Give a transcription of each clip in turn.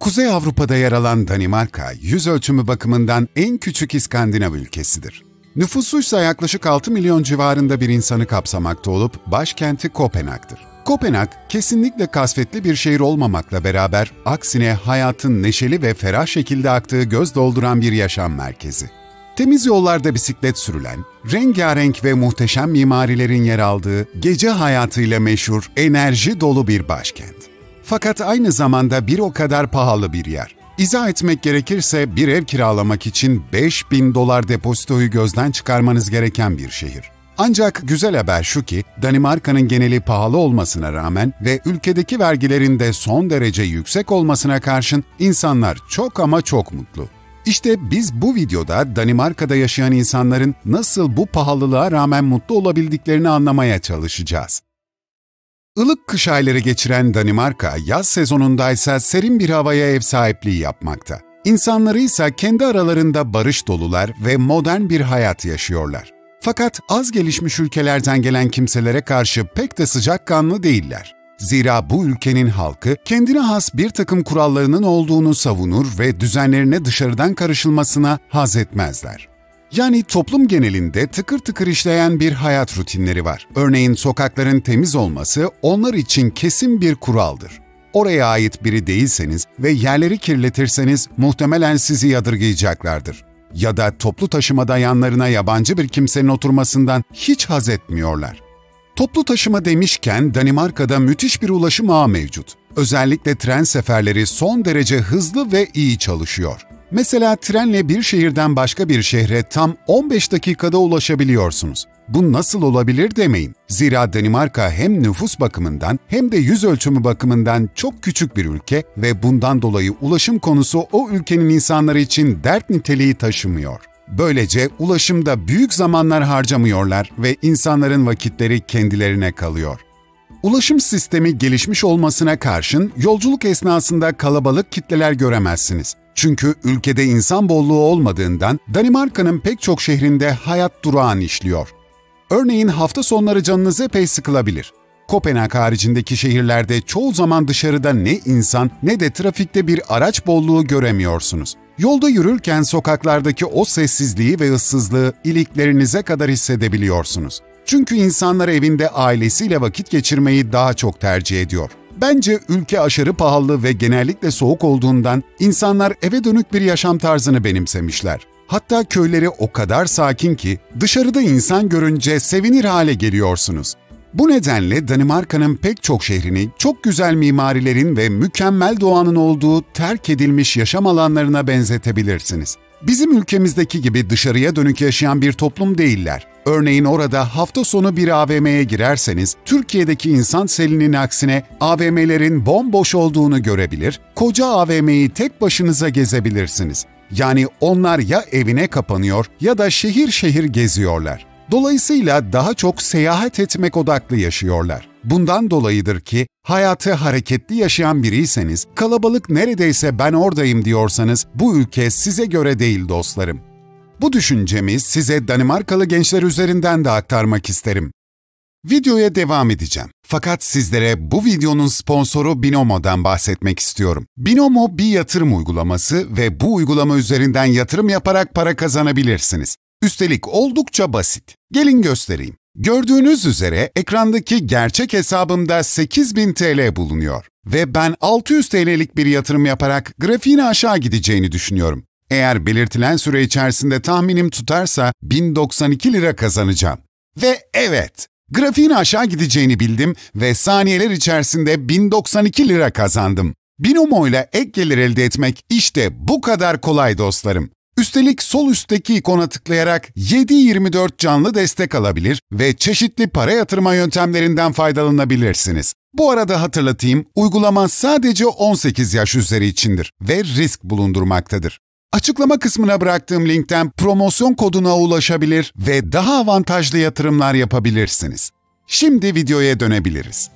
Kuzey Avrupa'da yer alan Danimarka, yüz ölçümü bakımından en küçük İskandinav ülkesidir. Nüfusuysa yaklaşık 6 milyon civarında bir insanı kapsamakta olup başkenti Kopenhag'dır. Kopenhag, kesinlikle kasvetli bir şehir olmamakla beraber aksine hayatın neşeli ve ferah şekilde aktığı göz dolduran bir yaşam merkezi. Temiz yollarda bisiklet sürülen, rengarenk ve muhteşem mimarilerin yer aldığı, gece hayatıyla meşhur, enerji dolu bir başkent. Fakat aynı zamanda bir o kadar pahalı bir yer. İzah etmek gerekirse bir ev kiralamak için 5.000 dolar depozitoyu gözden çıkarmanız gereken bir şehir. Ancak güzel haber şu ki Danimarka'nın geneli pahalı olmasına rağmen ve ülkedeki vergilerin de son derece yüksek olmasına karşın insanlar çok ama çok mutlu. İşte biz bu videoda Danimarka'da yaşayan insanların nasıl bu pahalılığa rağmen mutlu olabildiklerini anlamaya çalışacağız. Ilık kış ayları geçiren Danimarka, yaz sezonundaysa serin bir havaya ev sahipliği yapmakta. İnsanları ise kendi aralarında barış dolular ve modern bir hayat yaşıyorlar. Fakat az gelişmiş ülkelerden gelen kimselere karşı pek de sıcakkanlı değiller. Zira bu ülkenin halkı kendine has bir takım kurallarının olduğunu savunur ve düzenlerine dışarıdan karışılmasına haz etmezler. Yani toplum genelinde tıkır tıkır işleyen bir hayat rutinleri var. Örneğin sokakların temiz olması onlar için kesin bir kuraldır. Oraya ait biri değilseniz ve yerleri kirletirseniz muhtemelen sizi yadırgayacaklardır. Ya da toplu taşımada yanlarına yabancı bir kimsenin oturmasından hiç haz etmiyorlar. Toplu taşıma demişken Danimarka'da müthiş bir ulaşım ağı mevcut. Özellikle tren seferleri son derece hızlı ve iyi çalışıyor. Mesela trenle bir şehirden başka bir şehre tam 15 dakikada ulaşabiliyorsunuz. Bu nasıl olabilir demeyin. Zira Danimarka hem nüfus bakımından hem de yüz ölçümü bakımından çok küçük bir ülke ve bundan dolayı ulaşım konusu o ülkenin insanları için dert niteliği taşımıyor. Böylece ulaşımda büyük zamanlar harcamıyorlar ve insanların vakitleri kendilerine kalıyor. Ulaşım sistemi gelişmiş olmasına karşın yolculuk esnasında kalabalık kitleler göremezsiniz. Çünkü ülkede insan bolluğu olmadığından Danimarka'nın pek çok şehrinde hayat durağan işliyor. Örneğin hafta sonları canınız epey sıkılabilir. Kopenhag haricindeki şehirlerde çoğu zaman dışarıda ne insan ne de trafikte bir araç bolluğu göremiyorsunuz. Yolda yürürken sokaklardaki o sessizliği ve ıssızlığı iliklerinize kadar hissedebiliyorsunuz. Çünkü insanlar evinde ailesiyle vakit geçirmeyi daha çok tercih ediyor. Bence ülke aşırı pahalı ve genellikle soğuk olduğundan insanlar eve dönük bir yaşam tarzını benimsemişler. Hatta köyleri o kadar sakin ki dışarıda insan görünce sevinir hale geliyorsunuz. Bu nedenle Danimarka'nın pek çok şehrini çok güzel mimarilerin ve mükemmel doğanın olduğu terk edilmiş yaşam alanlarına benzetebilirsiniz. Bizim ülkemizdeki gibi dışarıya dönük yaşayan bir toplum değiller. Örneğin orada hafta sonu bir AVM'ye girerseniz, Türkiye'deki insan selinin aksine AVM'lerin bomboş olduğunu görebilir, koca AVM'yi tek başınıza gezebilirsiniz. Yani onlar ya evine kapanıyor ya da şehir şehir geziyorlar. Dolayısıyla daha çok seyahat etmek odaklı yaşıyorlar. Bundan dolayıdır ki hayatı hareketli yaşayan biriyseniz, kalabalık neredeyse ben oradayım diyorsanız bu ülke size göre değil dostlarım. Bu düşüncemi size Danimarkalı gençler üzerinden de aktarmak isterim. Videoya devam edeceğim. Fakat sizlere bu videonun sponsoru Binomo'dan bahsetmek istiyorum. Binomo bir yatırım uygulaması ve bu uygulama üzerinden yatırım yaparak para kazanabilirsiniz. Üstelik oldukça basit. Gelin göstereyim. Gördüğünüz üzere ekrandaki gerçek hesabımda 8.000 TL bulunuyor. Ve ben 600 TL'lik bir yatırım yaparak grafiğin aşağı gideceğini düşünüyorum. Eğer belirtilen süre içerisinde tahminim tutarsa 1092 lira kazanacağım. Ve evet, grafiğin aşağı gideceğini bildim ve saniyeler içerisinde 1092 lira kazandım. Binomo ile ek gelir elde etmek işte bu kadar kolay dostlarım. Üstelik sol üstteki ikona tıklayarak 7/24 canlı destek alabilir ve çeşitli para yatırma yöntemlerinden faydalanabilirsiniz. Bu arada hatırlatayım, uygulama sadece 18 yaş üzeri içindir ve risk bulundurmaktadır. Açıklama kısmına bıraktığım linkten promosyon koduna ulaşabilir ve daha avantajlı yatırımlar yapabilirsiniz. Şimdi videoya dönebiliriz.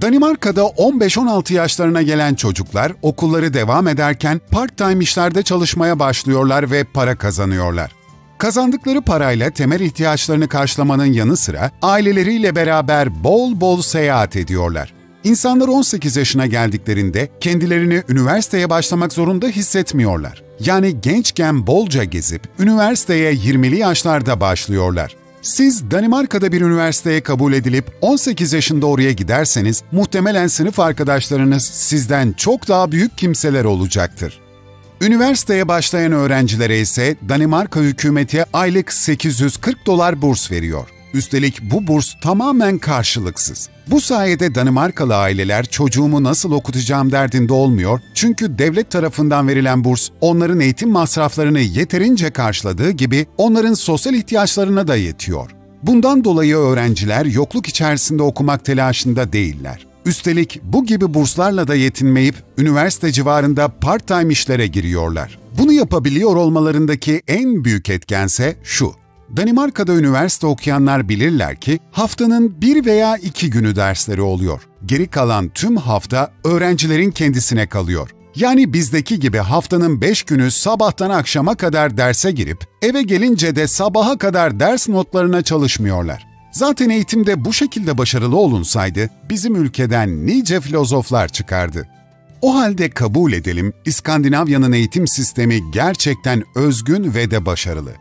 Danimarka'da 15-16 yaşlarına gelen çocuklar okulları devam ederken part-time işlerde çalışmaya başlıyorlar ve para kazanıyorlar. Kazandıkları parayla temel ihtiyaçlarını karşılamanın yanı sıra aileleriyle beraber bol bol seyahat ediyorlar. İnsanlar 18 yaşına geldiklerinde kendilerini üniversiteye başlamak zorunda hissetmiyorlar. Yani gençken bolca gezip üniversiteye 20'li yaşlarda başlıyorlar. Siz Danimarka'da bir üniversiteye kabul edilip 18 yaşında oraya giderseniz muhtemelen sınıf arkadaşlarınız sizden çok daha büyük kimseler olacaktır. Üniversiteye başlayan öğrencilere ise Danimarka hükümeti aylık 840 dolar burs veriyor. Üstelik bu burs tamamen karşılıksız. Bu sayede Danimarkalı aileler çocuğumu nasıl okutacağım derdinde olmuyor çünkü devlet tarafından verilen burs onların eğitim masraflarını yeterince karşıladığı gibi onların sosyal ihtiyaçlarına da yetiyor. Bundan dolayı öğrenciler yokluk içerisinde okumak telaşında değiller. Üstelik bu gibi burslarla da yetinmeyip üniversite civarında part-time işlere giriyorlar. Bunu yapabiliyor olmalarındaki en büyük etkense şu: Danimarka'da üniversite okuyanlar bilirler ki haftanın 1 veya 2 günü dersleri oluyor. Geri kalan tüm hafta öğrencilerin kendisine kalıyor. Yani bizdeki gibi haftanın 5 günü sabahtan akşama kadar derse girip eve gelince de sabaha kadar ders notlarına çalışmıyorlar. Zaten eğitimde bu şekilde başarılı olunsaydı bizim ülkeden nice filozoflar çıkardı. O halde kabul edelim, İskandinavya'nın eğitim sistemi gerçekten özgün ve de başarılı.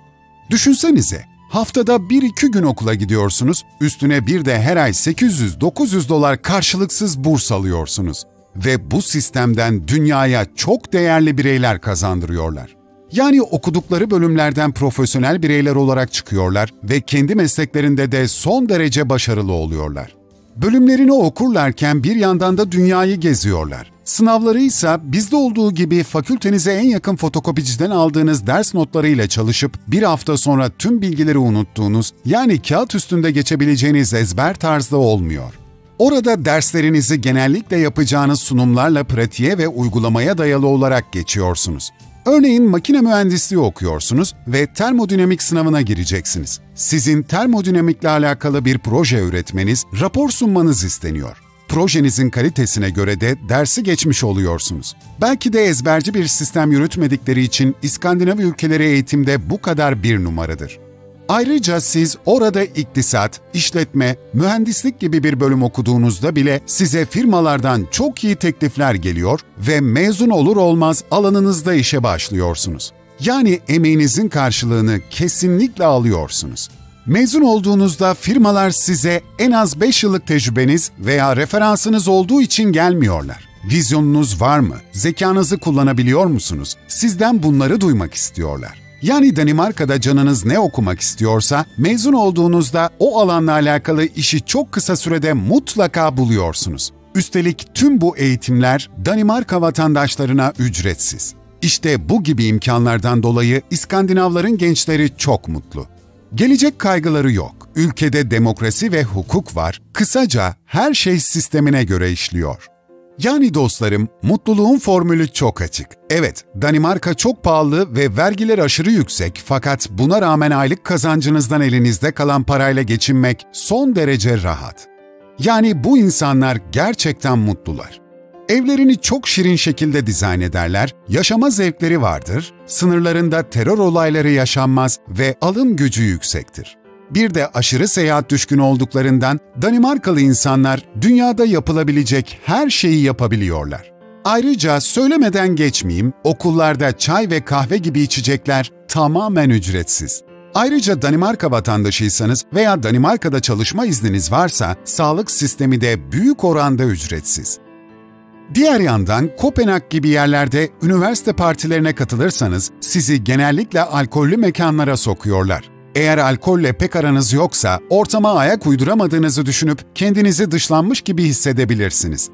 Düşünsenize, haftada 1-2 gün okula gidiyorsunuz, üstüne bir de her ay 800-900 dolar karşılıksız burs alıyorsunuz. Ve bu sistemden dünyaya çok değerli bireyler kazandırıyorlar. Yani okudukları bölümlerden profesyonel bireyler olarak çıkıyorlar ve kendi mesleklerinde de son derece başarılı oluyorlar. Bölümlerini okurlarken bir yandan da dünyayı geziyorlar. Sınavları ise bizde olduğu gibi fakültenize en yakın fotokopiciden aldığınız ders notlarıyla çalışıp bir hafta sonra tüm bilgileri unuttuğunuz, yani kağıt üstünde geçebileceğiniz ezber tarzda olmuyor. Orada derslerinizi genellikle yapacağınız sunumlarla pratiğe ve uygulamaya dayalı olarak geçiyorsunuz. Örneğin makine mühendisliği okuyorsunuz ve termodinamik sınavına gireceksiniz. Sizin termodinamikle alakalı bir proje üretmeniz, rapor sunmanız isteniyor. Projenizin kalitesine göre de dersi geçmiş oluyorsunuz. Belki de ezberci bir sistem yürütmedikleri için İskandinav ülkeleri eğitimde bu kadar bir numaradır. Ayrıca siz orada iktisat, işletme, mühendislik gibi bir bölüm okuduğunuzda bile size firmalardan çok iyi teklifler geliyor ve mezun olur olmaz alanınızda işe başlıyorsunuz. Yani emeğinizin karşılığını kesinlikle alıyorsunuz. Mezun olduğunuzda firmalar size en az 5 yıllık tecrübeniz veya referansınız olduğu için gelmiyorlar. Vizyonunuz var mı? Zekanızı kullanabiliyor musunuz? Sizden bunları duymak istiyorlar. Yani Danimarka'da canınız ne okumak istiyorsa, mezun olduğunuzda o alanla alakalı işi çok kısa sürede mutlaka buluyorsunuz. Üstelik tüm bu eğitimler Danimarka vatandaşlarına ücretsiz. İşte bu gibi imkanlardan dolayı İskandinavların gençleri çok mutlu. Gelecek kaygıları yok. Ülkede demokrasi ve hukuk var. Kısaca her şey sistemine göre işliyor. Yani dostlarım, mutluluğun formülü çok açık. Evet, Danimarka çok pahalı ve vergiler aşırı yüksek, fakat buna rağmen aylık kazancınızdan elinizde kalan parayla geçinmek son derece rahat. Yani bu insanlar gerçekten mutlular. Evlerini çok şirin şekilde dizayn ederler, yaşama zevkleri vardır, sınırlarında terör olayları yaşanmaz ve alım gücü yüksektir. Bir de aşırı seyahat düşkünü olduklarından Danimarkalı insanlar dünyada yapılabilecek her şeyi yapabiliyorlar. Ayrıca söylemeden geçmeyeyim, okullarda çay ve kahve gibi içecekler tamamen ücretsiz. Ayrıca Danimarka vatandaşıysanız veya Danimarka'da çalışma izniniz varsa sağlık sistemi de büyük oranda ücretsiz. Diğer yandan Kopenhag gibi yerlerde üniversite partilerine katılırsanız sizi genellikle alkollü mekanlara sokuyorlar. Eğer alkolle pek aranız yoksa ortama ayak uyduramadığınızı düşünüp kendinizi dışlanmış gibi hissedebilirsiniz.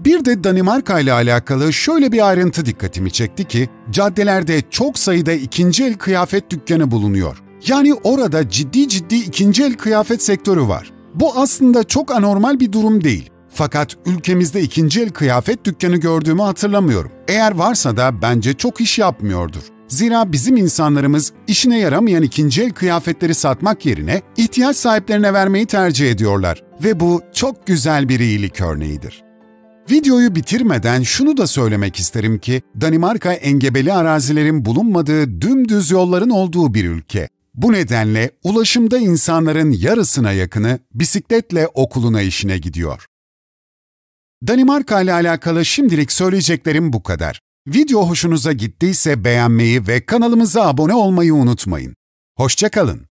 Bir de Danimarka ile alakalı şöyle bir ayrıntı dikkatimi çekti ki caddelerde çok sayıda ikinci el kıyafet dükkanı bulunuyor. Yani orada ciddi ikinci el kıyafet sektörü var. Bu aslında çok anormal bir durum değil. Fakat ülkemizde ikinci el kıyafet dükkanı gördüğümü hatırlamıyorum. Eğer varsa da bence çok iş yapmıyordur. Zira bizim insanlarımız işine yaramayan ikinci el kıyafetleri satmak yerine ihtiyaç sahiplerine vermeyi tercih ediyorlar ve bu çok güzel bir iyilik örneğidir. Videoyu bitirmeden şunu da söylemek isterim ki, Danimarka engebeli arazilerin bulunmadığı dümdüz yolların olduğu bir ülke. Bu nedenle ulaşımda insanların yarısına yakını bisikletle okuluna işine gidiyor. Danimarka ile alakalı şimdilik söyleyeceklerim bu kadar. Video hoşunuza gittiyse beğenmeyi ve kanalımıza abone olmayı unutmayın. Hoşça kalın.